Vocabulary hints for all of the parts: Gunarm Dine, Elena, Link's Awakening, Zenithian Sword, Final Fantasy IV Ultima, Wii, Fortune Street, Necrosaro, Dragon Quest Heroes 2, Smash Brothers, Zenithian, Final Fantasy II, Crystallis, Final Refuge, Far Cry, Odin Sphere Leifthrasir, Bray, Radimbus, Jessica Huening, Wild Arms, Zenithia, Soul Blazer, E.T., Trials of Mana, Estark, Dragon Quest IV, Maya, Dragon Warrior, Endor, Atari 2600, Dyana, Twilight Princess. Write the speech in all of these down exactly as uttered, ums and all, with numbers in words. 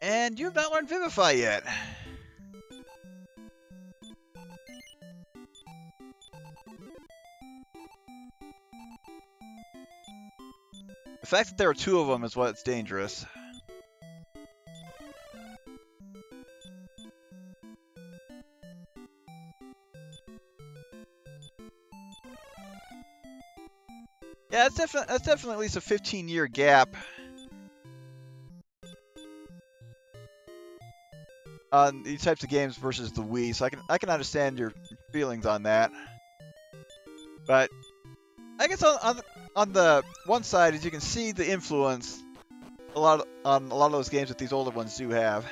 And you've not learned Vivify yet. The fact that there are two of them is what's dangerous. Yeah, that's definitely that's definitely at least a fifteen year gap. On these types of games versus the Wii, so I can I can understand your feelings on that. But I guess on on, on the one side, as you can see, the influence a lot of, on a lot of those games that these older ones do have.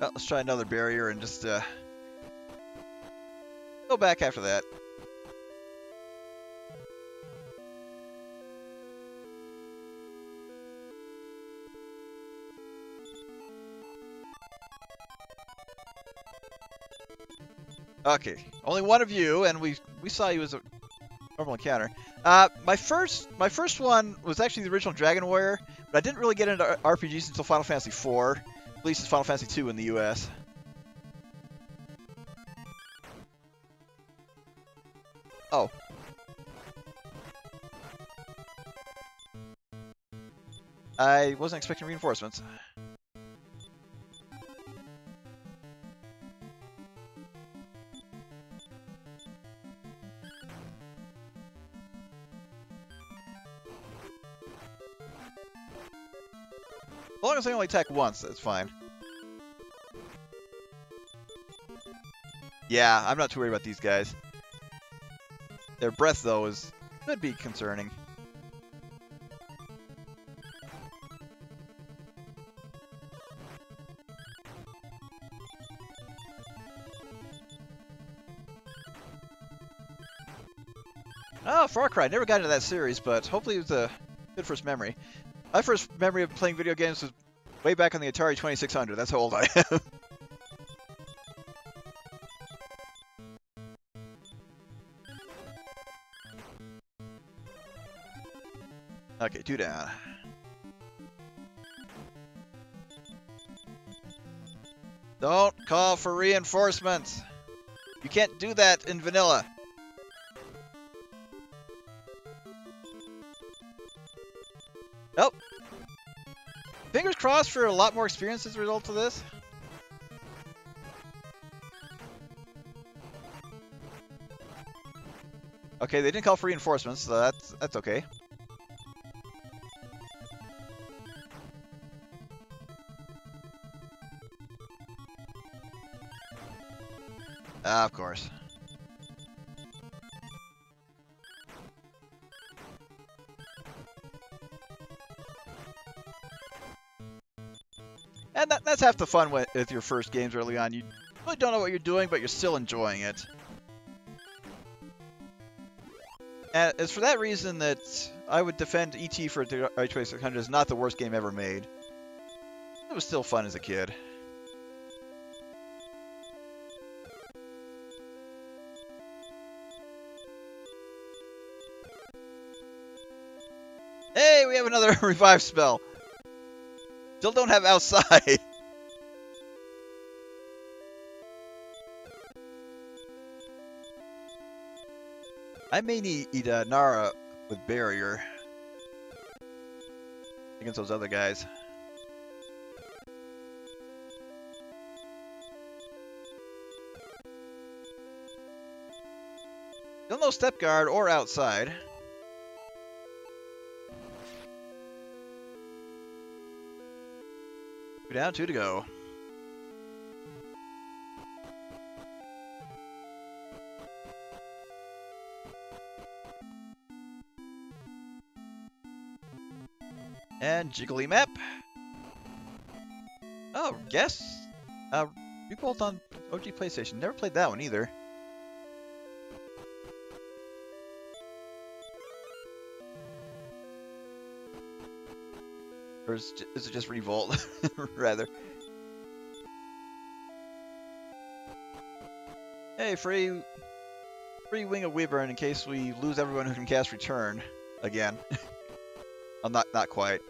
Well, let's try another barrier and just uh, go back after that. Okay, only one of you, and we we saw you as a normal encounter. Uh, my first my first one was actually the original Dragon Warrior, but I didn't really get into R P Gs until Final Fantasy four. At least it's Final Fantasy two in the U S. Oh. I wasn't expecting reinforcements. As long as I only attack once, that's fine. Yeah, I'm not too worried about these guys. Their breath, though, is could be concerning. Oh, Far Cry. Never got into that series, but hopefully it was a good first memory. My first memory of playing video games was way back on the Atari twenty-six hundred. That's how old I am. Okay, two down. Don't call for reinforcements. You can't do that in vanilla. Nope. Fingers crossed for a lot more experience as a result of this. Okay, they didn't call for reinforcements, so that's that's okay. Ah, of course. And that, that's half the fun with, with your first games early on. You really don't know what you're doing, but you're still enjoying it. And it's for that reason that I would defend E T for the Atari twenty-six hundred is not the worst game ever made. It was still fun as a kid. Hey, we have another revive spell. Still don't have outside. I may need Ida Nara with barrier against those other guys. Still no step guard or outside. Two down, two to go. And jiggly map. Oh, yes. Uh, Revolt on O G PlayStation. Never played that one either. Or is it just Revolt, rather? hey, free, free Wing of Wyvern in case we lose everyone who can cast Return again. I'm not, not quite.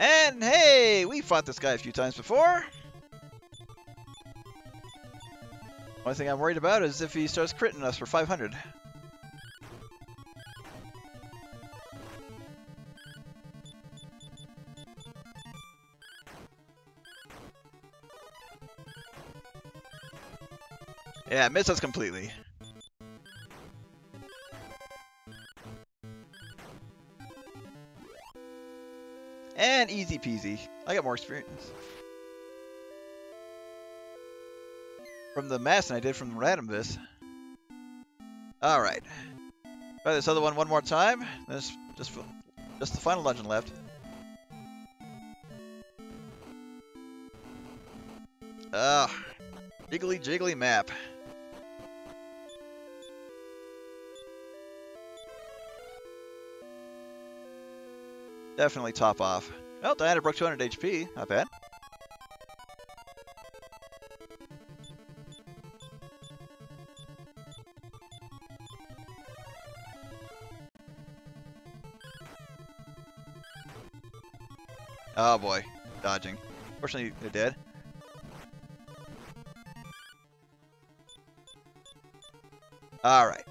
And hey, we fought this guy a few times before. One thing I'm worried about is if he starts critting us for five hundred. Yeah, missed us completely. And easy peasy. I got more experience. From the mass than I did from Radimbus. Alright. Try this other one one more time. There's just, just the final dungeon left. Ah. Jiggly jiggly map. Definitely top off. Well, Diana broke two hundred H P. Not bad. Oh boy, dodging. Fortunately, they're dead. All right.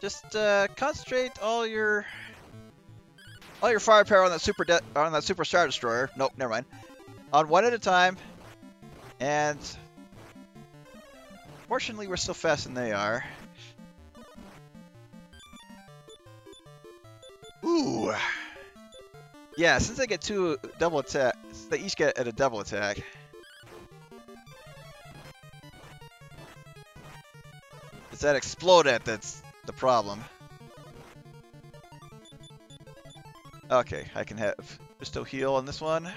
Just uh, concentrate all your all your firepower on that super de on that super Star Destroyer. Nope, never mind. On one at a time, and fortunately, we're still faster than they are. Ooh. Yeah, since they get two double attack, they each get at a double attack. It's that explode at that's the problem. Okay, I can have Christo heal on this one.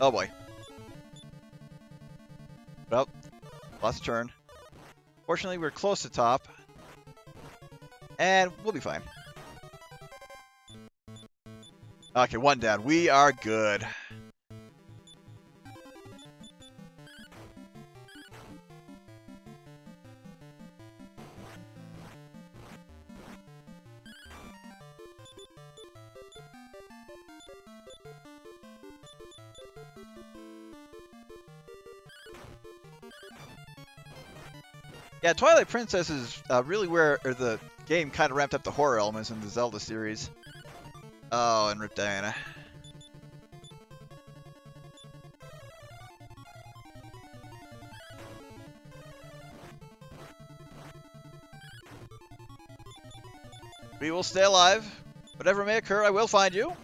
Oh boy. Well, lost a turn. Fortunately, we're close to top, and we'll be fine. Okay, one down. We are good. Yeah, Twilight Princess is uh, really where or the game kind of ramped up the horror elements in the Zelda series. Oh, and rip Diana. We will stay alive. Whatever may occur, I will find you.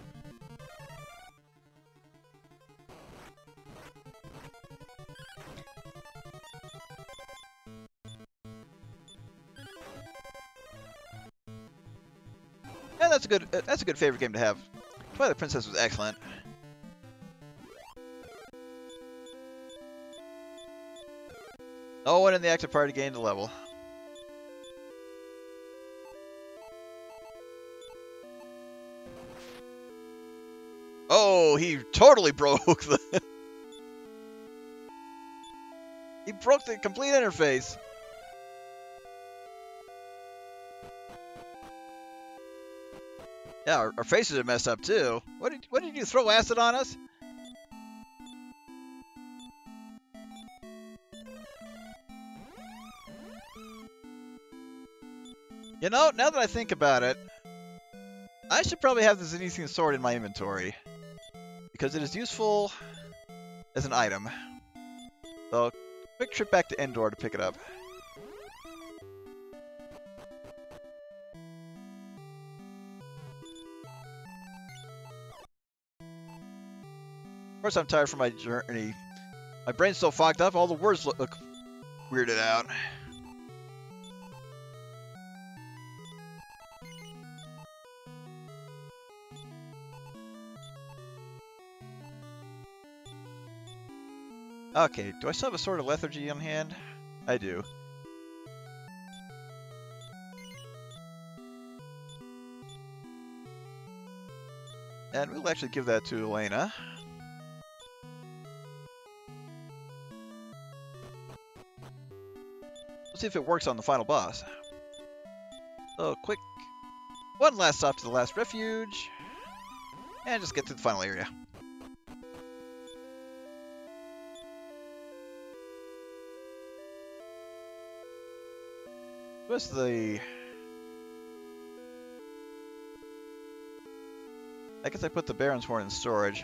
That's a good. Uh, that's a good favorite game to have. Twilight Princess was excellent. No one in the active party gained a level. Oh, he totally broke the. He broke the complete interface. Yeah, our, our faces are messed up too. What did what did you throw acid on us? You know, now that I think about it, I should probably have the Zenithian Sword in my inventory because it is useful as an item. So, quick trip back to Endor to pick it up. Of course, I'm tired from my journey. My brain's so fogged up, all the words look, look weirded out. Okay, do I still have a Sword of Lethargy on hand? I do. And we'll actually give that to Elena. Let's see if it works on the final boss. Oh, quick. One last stop to the last refuge. And just get to the final area. What's the... I guess I put the Baron's Horn in storage.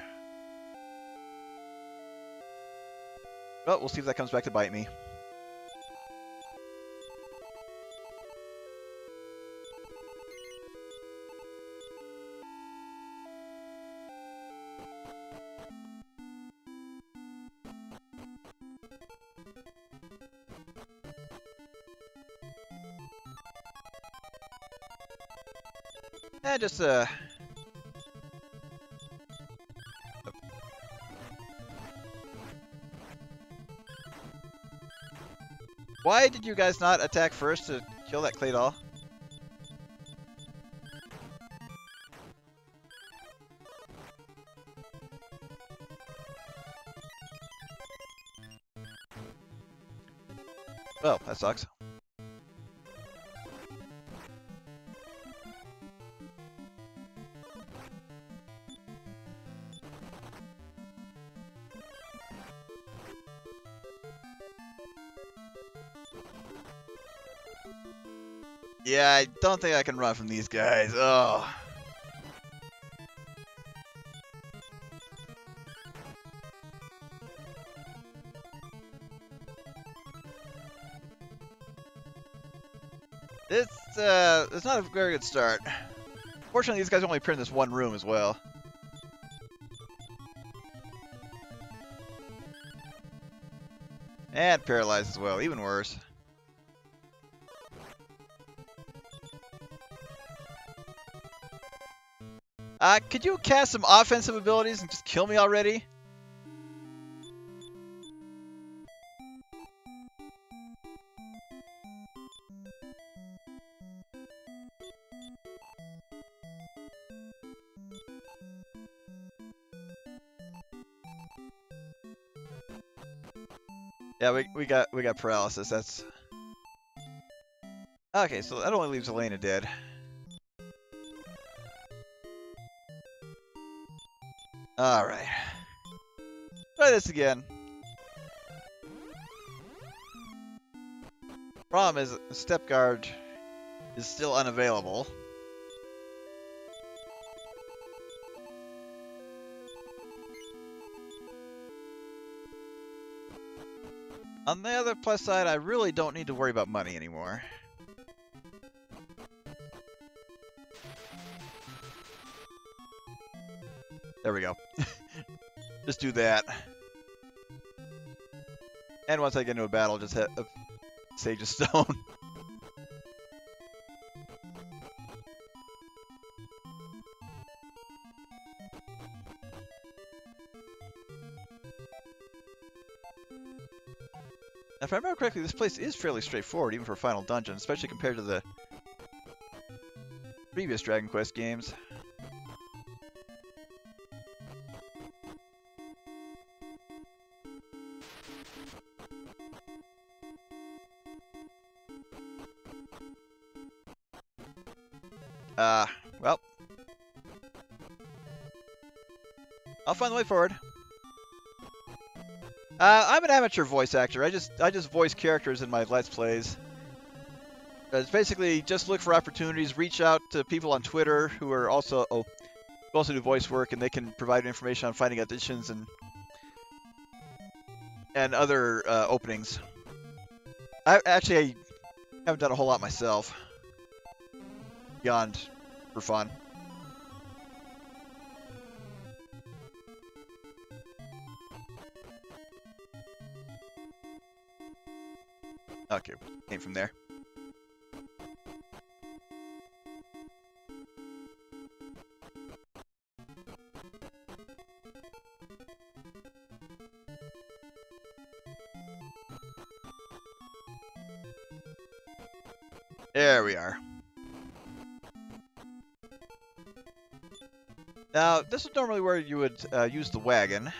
Well, we'll see if that comes back to bite me. Eh, just, uh... why did you guys not attack first to kill that clay doll? Well, that sucks. Yeah, I don't think I can run from these guys. Oh. It's, uh, it's not a very good start. Fortunately, these guys only appear in this one room as well. And paralyzed as well, even worse. Uh, could you cast some offensive abilities and just kill me already? Yeah, we we got we got paralysis. That's okay. So that only leaves Elena dead. Alright. Try this again. Problem is, the step guard is still unavailable. On the other plus side, I really don't need to worry about money anymore. There we go. Just do that. And once I get into a battle, just hit a Sage's Stone. If I remember correctly, this place is fairly straightforward, even for a final dungeon, especially compared to the previous Dragon Quest games. Uh, well. I'll find the way forward. Uh, I'm an amateur voice actor. I just I just voice characters in my Let's Plays. It's basically just look for opportunities, reach out to people on Twitter who are also oh, who also do voice work, and they can provide information on finding auditions and and other uh, openings. I actually I haven't done a whole lot myself. Beyond for fun. Okay, came from there. There we are. Now, this is normally where you would uh, use the wagon.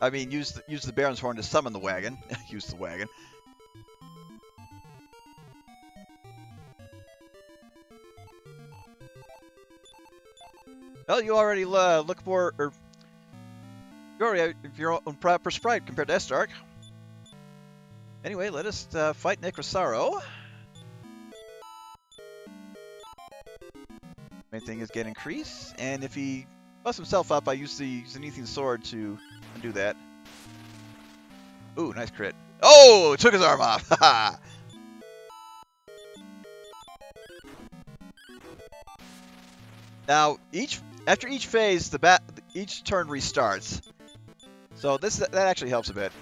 I mean, use the, use the Baron's Horn to summon the wagon. Use the wagon. Well, you already uh, look for, or you already have your own proper sprite compared to Estark. Anyway, let us uh, fight Necrosaro. Main thing is get increase, and if he busts himself up, I use the Zenithian Sword to do that. Ooh, nice crit. Oh, took his arm off. Haha. Now, each after each phase, the bat each turn restarts. So this that actually helps a bit.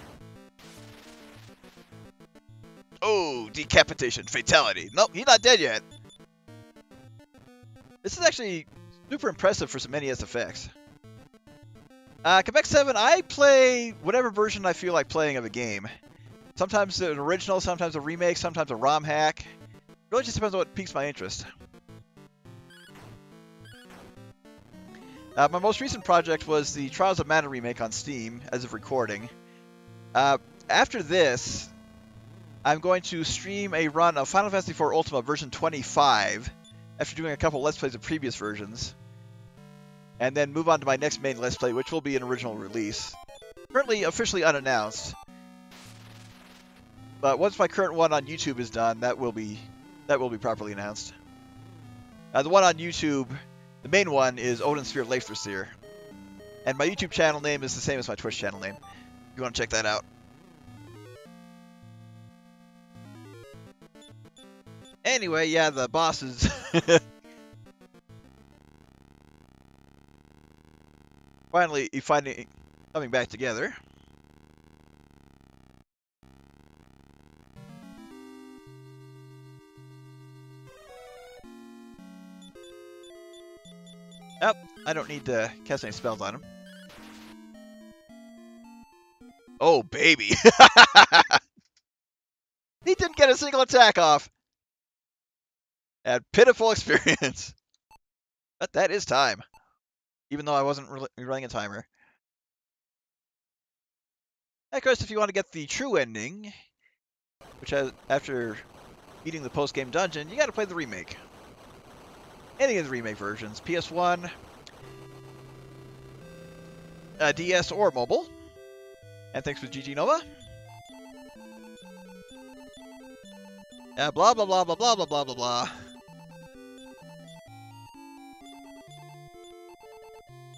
Oh, decapitation, fatality. Nope, he's not dead yet. This is actually super impressive for some N E S effects. Uh, Quebec seven, I play whatever version I feel like playing of a game. Sometimes an original, sometimes a remake, sometimes a ROM hack. It really just depends on what piques my interest. Uh, my most recent project was the Trials of Mana remake on Steam, as of recording. Uh, after this, I'm going to stream a run of Final Fantasy four Ultima version twenty-five, after doing a couple Let's Plays of previous versions. And then move on to my next main Let's Play, which will be an original release. Currently officially unannounced. But once my current one on YouTube is done, that will be that will be properly announced. Uh, the one on YouTube, the main one, is Odin Sphere Leifthrasir. And my YouTube channel name is the same as my Twitch channel name, if you want to check that out. Anyway, yeah, the boss is... Finally, you find it coming back together. Yep, I don't need to cast any spells on him. Oh, baby! He didn't get a single attack off! At pitiful experience. But that is time. Even though I wasn't re running a timer. And of course, if you want to get the true ending, which has after beating the post-game dungeon, you got to play the remake. Any of the remake versions, P S one, uh, D S, or mobile. And thanks for G G Nova. Uh, blah blah blah blah blah blah blah blah blah.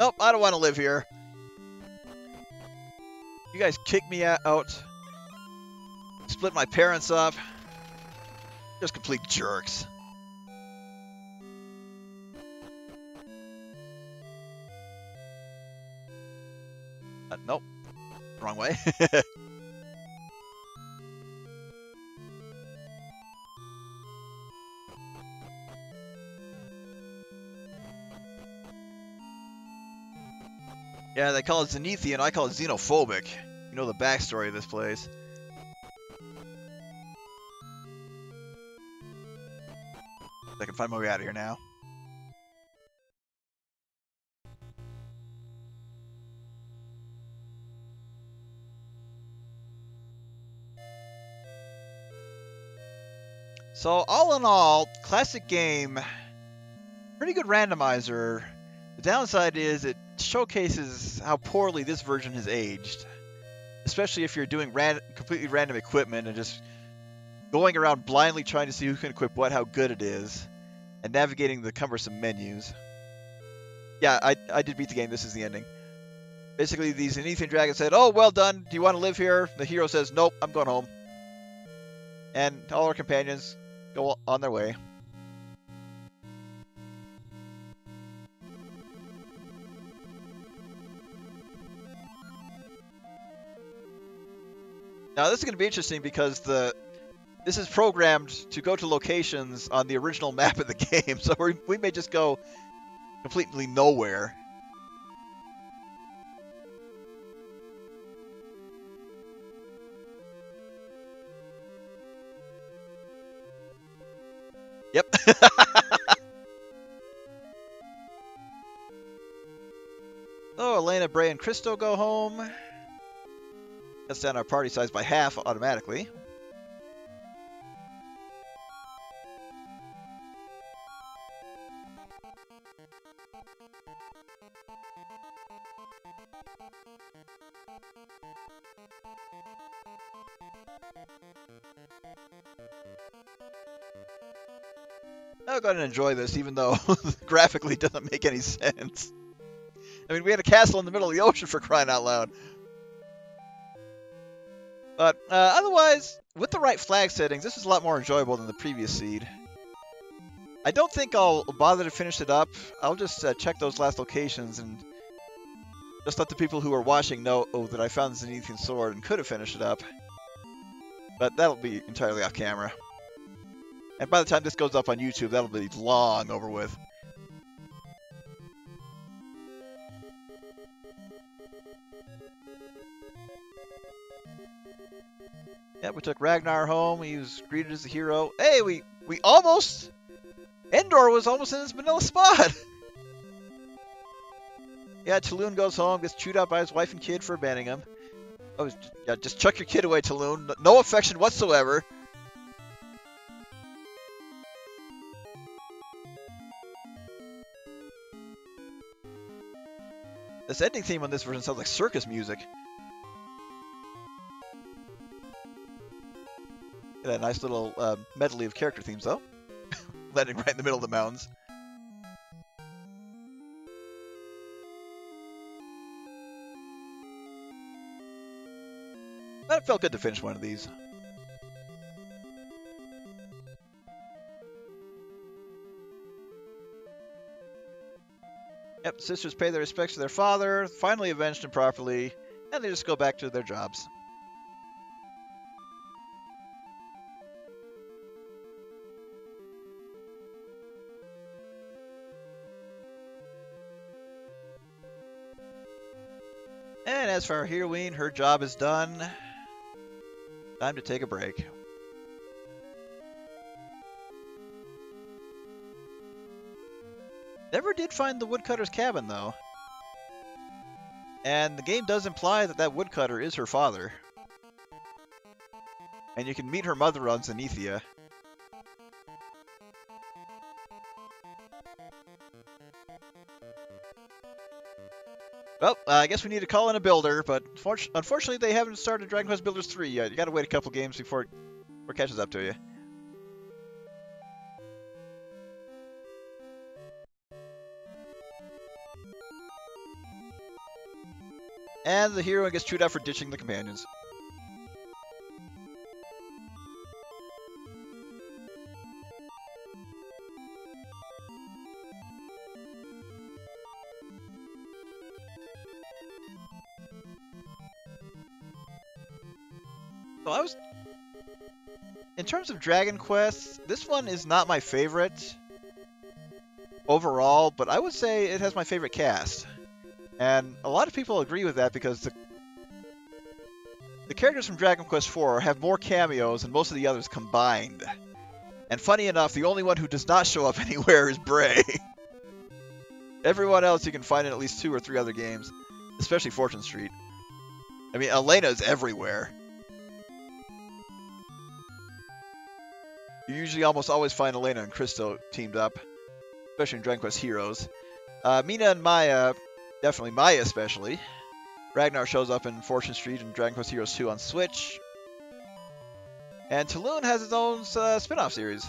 Nope, I don't want to live here. You guys kicked me out. Split my parents up. Just complete jerks. Uh, nope. Wrong way. Yeah, they call it Zenithian, I call it xenophobic. You know the backstory of this place. I can find my way out of here now. So, all in all, classic game, pretty good randomizer. The downside is it showcases how poorly this version has aged, especially if you're doing ran completely random equipment and just going around blindly trying to see who can equip what, how good it is, and navigating the cumbersome menus. Yeah, I, I did beat the game. This is the ending. Basically, the Zenithian Dragon said, "Oh, well done. Do you want to live here?" The hero says, "Nope, I'm going home." And all our companions go on their way. Now this is going to be interesting because the this is programmed to go to locations on the original map of the game, so we we may just go completely nowhere. Yep. Oh, Elena, Bray, and Christo go home. That's down our party size by half automatically. I'll go ahead and enjoy this, even though graphically it doesn't make any sense. I mean, we had a castle in the middle of the ocean, for crying out loud. But uh, otherwise, with the right flag settings, this is a lot more enjoyable than the previous seed. I don't think I'll bother to finish it up. I'll just uh, check those last locations and just let the people who are watching know oh, that I found the Zenithian Sword and could have finished it up. But that'll be entirely off camera. And by the time this goes up on YouTube, that'll be long over with. Yeah, we took Ragnar home. He was greeted as a hero. Hey, we we almost... Endor was almost in his vanilla spot! Yeah, Taloon goes home, gets chewed out by his wife and kid for abandoning him. Oh, yeah, just chuck your kid away, Taloon. No affection whatsoever. This ending theme on this version sounds like circus music. Get a nice little uh, medley of character themes, though. Landing right in the middle of the mountains. But it felt good to finish one of these. Yep, sisters pay their respects to their father, finally avenged him properly, and they just go back to their jobs. And as for our heroine, her job is done. Time to take a break. Never did find the woodcutter's cabin, though. And the game does imply that that woodcutter is her father. And you can meet her mother on Zenithia. Well, uh, I guess we need to call in a builder, but unfortunately they haven't started Dragon Quest Builders three yet. You gotta wait a couple games before it, before it catches up to you. And the hero gets chewed out for ditching the companions. Well, I was... In terms of Dragon Quest, this one is not my favorite overall, but I would say it has my favorite cast. And a lot of people agree with that because the, the characters from Dragon Quest four have more cameos than most of the others combined. And funny enough, the only one who does not show up anywhere is Bray. Everyone else you can find in at least two or three other games, especially Fortune Street. I mean, Elena is everywhere. You usually almost always find Elena and Christo teamed up, especially in Dragon Quest Heroes. Uh, Mina and Maya... Definitely Maya especially. Ragnar shows up in Fortune Street and Dragon Quest Heroes two on Switch. And Taloon has his own uh, spin-off series.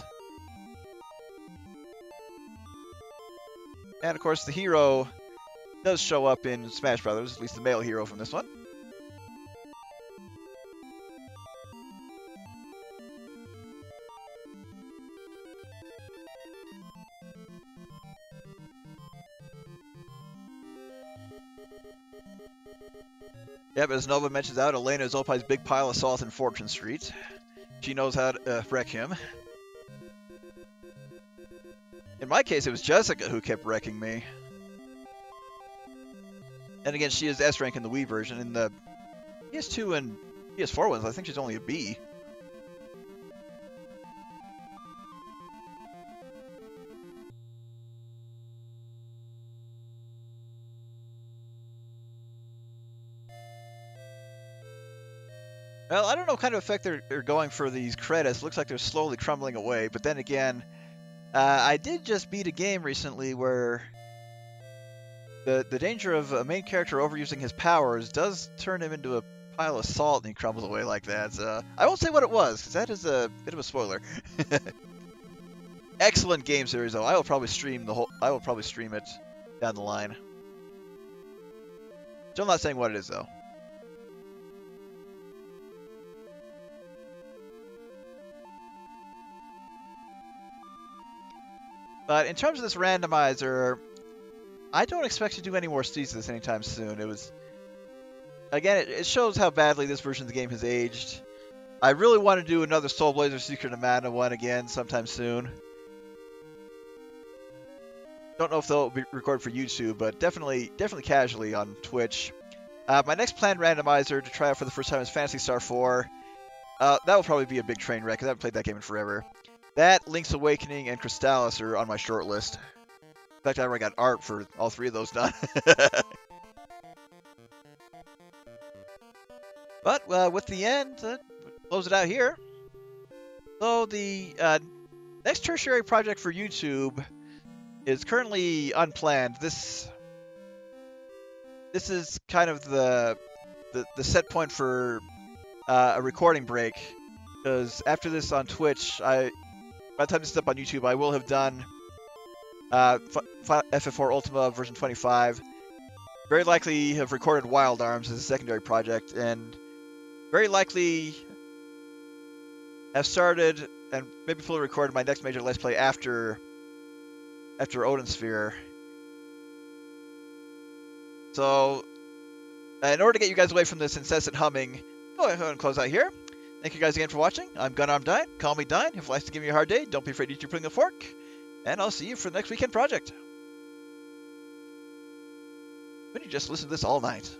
And of course the hero does show up in Smash Brothers, at least the male hero from this one. Yeah, but as Nova mentions out, Elena is Opai's big pile of salt in Fortune Street. She knows how to uh, wreck him. In my case, it was Jessica who kept wrecking me. And again, she is S rank in the Wii version. In the P S two and P S four ones, I think she's only a B. Well, I don't know what kind of effect they're, they're going for these credits. Looks like they're slowly crumbling away. But then again, uh, I did just beat a game recently where the, the danger of a main character overusing his powers does turn him into a pile of salt and he crumbles away like that. So I won't say what it was, because that is a bit of a spoiler. Excellent game series, though. I will probably stream the whole. I will probably stream it down the line. Still not saying what it is, though. But in terms of this randomizer, I don't expect to do any more seasons of this anytime soon. It was, again, it, it shows how badly this version of the game has aged. I really want to do another Soul Blazer Secret of Mana one again sometime soon. Don't know if they'll be recorded for YouTube, but definitely, definitely casually on Twitch. Uh, my next planned randomizer to try out for the first time is Phantasy Star four. Uh, that will probably be a big train wreck, because I haven't played that game in forever. That, Link's Awakening, and Crystallis are on my short list. In fact, I already got art for all three of those done. But uh, with the end, uh, close it out here. So the uh, next tertiary project for YouTube is currently unplanned. This this is kind of the the, the set point for uh, a recording break, because after this on Twitch, I by the time this is up on YouTube, I will have done uh, F F four Ultima version twenty-five. Very likely have recorded Wild Arms as a secondary project, and very likely have started and maybe fully recorded my next major Let's Play after. after Odin Sphere. So, in order to get you guys away from this incessant humming, go ahead and close out here. Thank you guys again for watching. I'm Gunarm Dine. Call me Dine. If life's giving you a hard day, don't be afraid to eat your putting a fork. And I'll see you for the next weekend project. But you just listen to this all night.